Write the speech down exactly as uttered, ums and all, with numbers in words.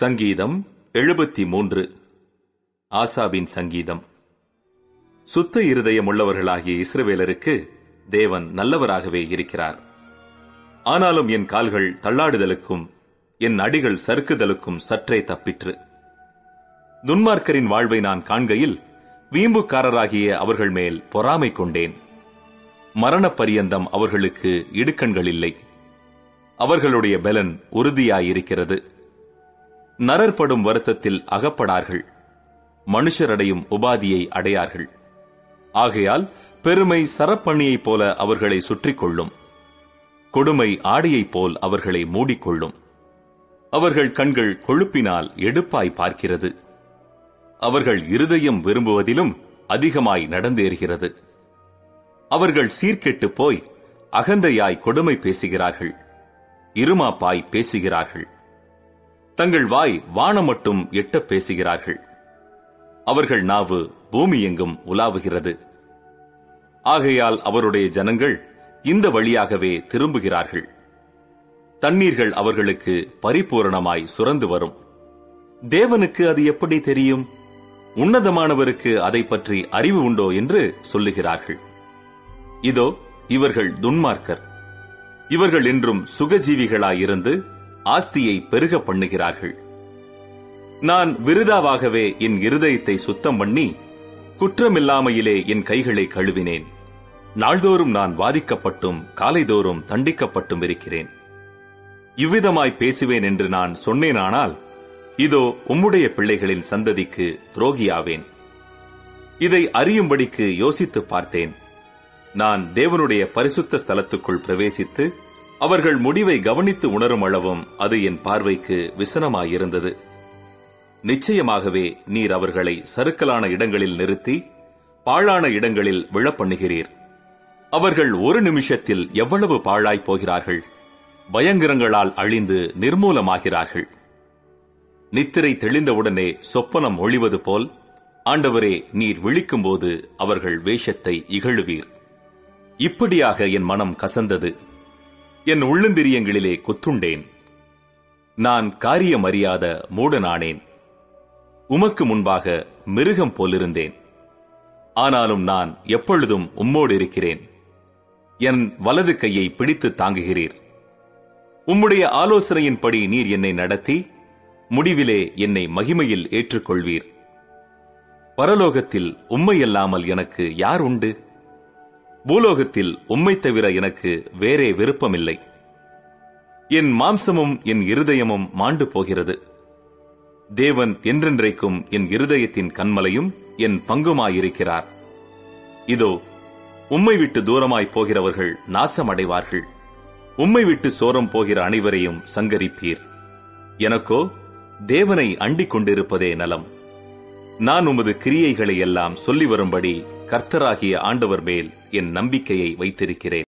சங்கீதம் எழுபத்தி மூன்று. ஆசாவின் சங்கீதம். சுத்த இருதயம் உள்ளவர்களாகிய இஸ்ரவேலருக்கு தேவன் நல்லவராகவே இருக்கிறார். ஆனாலும் என் கால்கள் தள்ளாடுதலுக்கும் என் அடிகள் சறுக்குதலுக்கும் சற்றே தப்பிற்று. துன்மார்க்கரின் வாழ்வை நான் காண்கையில் வீம்புக்காரராகிய அவர்கள் மேல் பொறாமை கொண்டேன். மரண பரியந்தம் அவர்களுக்கு இடுக்கண்கள் இல்லை. அவர்களுடைய பலன் உறுதியாயிருக்கிறது. நரற்படும் வருத்தத்தில் அகப்படார்கள், மனுஷரடையும் உபாதியை அடையார்கள். ஆகையால் பெருமை சரப்பணியைப் போல அவர்களை சுற்றி கொள்ளும், கொடுமை ஆடையைப் போல் அவர்களை மூடிக்கொள்ளும். அவர்கள் கண்கள் கொழுப்பினால் எடுப்பாய் பார்க்கிறது, அவர்கள் இருதயம் விரும்புவதிலும் அதிகமாய் நடந்தேறுகிறது. அவர்கள் சீர்கெட்டு போய் அகந்தையாய் கொடுமை பேசுகிறார்கள், இருமாப்பாய் பேசுகிறார்கள். தங்கள் வாய் வானம் மட்டும் எட்ட பேசுகிறார்கள், அவர்கள் நாவு பூமி எங்கும் உலாவுகிறது. ஆகையால் அவருடைய ஜனங்கள் இந்த வழியாகவே திரும்புகிறார்கள். தண்ணீர்கள் அவர்களுக்கு பரிபூரணமாய் சுரந்து வரும். தேவனுக்கு அது எப்படி தெரியும்? உன்னதமானவருக்கு அதை பற்றி அறிவு உண்டோ என்று சொல்லுகிறார்கள். இதோ, இவர்கள் துன்மார்க்கர், இவர்கள் என்றும் சுகஜீவிகளாயிருந்து ஆஸ்தியை பெருக பண்ணுகிறார்கள். நான் விருதாவாகவே என் இருதயத்தை சுத்தம் பண்ணி குற்றமில்லாமையிலே என் கைகளை கழுவினேன். நாள்தோறும் நான் வாதிக்கப்பட்டும் காலைதோறும் தண்டிக்கப்பட்டும் இருக்கிறேன். இவ்விதமாய் பேசுவேன் என்று நான் சொன்னேனானால், இதோ உம்முடைய பிள்ளைகளின் சந்ததிக்கு துரோகியாவேன். இதை அறியும்படிக்கு யோசித்து பார்த்தேன். நான் தேவனுடைய பரிசுத்த ஸ்தலத்துக்குள் பிரவேசித்து அவர்கள் முடிவை கவனித்து உணரும் அளவும் அது என் பார்வைக்கு விசனமாயிருந்தது. நிச்சயமாகவே நீர் அவர்களை சறுக்கலான இடங்களில் நிறுத்தி பாழான இடங்களில் விழப்பண்ணுகிறீர். அவர்கள் ஒரு நிமிஷத்தில் எவ்வளவு பாழாய் போகிறார்கள்! பயங்கரங்களால் அழிந்து நிர்மூலமாகிறார்கள். நித்திரை தெளிந்தவுடனே சொப்பனம் ஒழிவது போல், ஆண்டவரே, நீர் விழிக்கும்போது அவர்கள் வேஷத்தை இகழுவீர். இப்படியாக என் மனம் கசந்தது, என் உள்ளந்திரியங்களிலே குத்துண்டேன். நான் காரியமறியாத மூடனானேன், உமக்கு முன்பாக மிருகம் போலிருந்தேன். ஆனாலும் நான் எப்பொழுதும் உம்மோடு இருக்கிறேன். என் வலது கையை பிடித்து தாங்குகிறீர். உம்முடைய ஆலோசனையின்படி நீர் என்னை நடத்தி முடிவிலே என்னை மகிமையில் ஏற்றுக்கொள்வீர். பரலோகத்தில் உம்மையல்லாமல் எனக்கு யார் உண்டு? பூலோகத்தில் உம்மை தவிர எனக்கு வேறே விருப்பமில்லை. என் மாம்சமும் என் இருதயமும் மாண்டு போகிறது. தேவன் என்றென்றைக்கும் என் இருதயத்தின் கண்மலையும் என் பங்குமாயிருக்கிறார். இதோ, உம்மை விட்டு தூரமாய் போகிறவர்கள் நாசமடைவார்கள். உம்மை விட்டு சோரம் போகிற அனைவரையும் சங்கரிப்பீர். எனக்கோ தேவனை அண்டிக் கொண்டிருப்பதே நலம். நான் உமது கிரியைகளை எல்லாம் சொல்லி வரும்படி கர்த்தராகிய ஆண்டவர் மேல் என் நம்பிக்கையை வைத்திருக்கிறேன்.